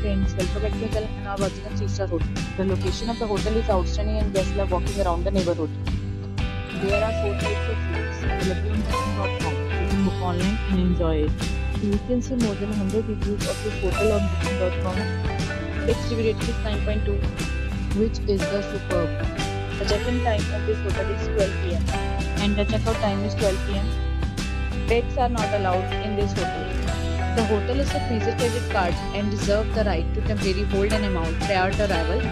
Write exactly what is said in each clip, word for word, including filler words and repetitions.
friends. Welcome back to my channel, and are watching a three star hotel. The location of the hotel is outstanding and guests love walking around the neighborhood. There are four types of rooms available on booking dot com. You can book online and enjoy it. You can see more than one hundred reviews of this hotel on booking dot com. Its review rating is nine point two, which is the superb. The check-in time of this hotel is twelve p m and the checkout time is twelve p m Pets are not allowed in this hotel. The hotel accepts Visa credit cards and reserves the right to temporarily hold an amount prior to arrival.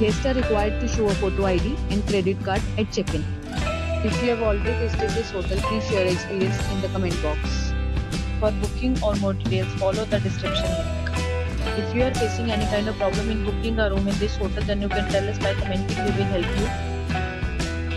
Guests are required to show a photo I D and credit card at check-in. If you have already visited this hotel, please share your experience in the comment box. For booking or more details, follow the description link. If you are facing any kind of problem in booking a room in this hotel, then you can tell us by commenting. We will help you.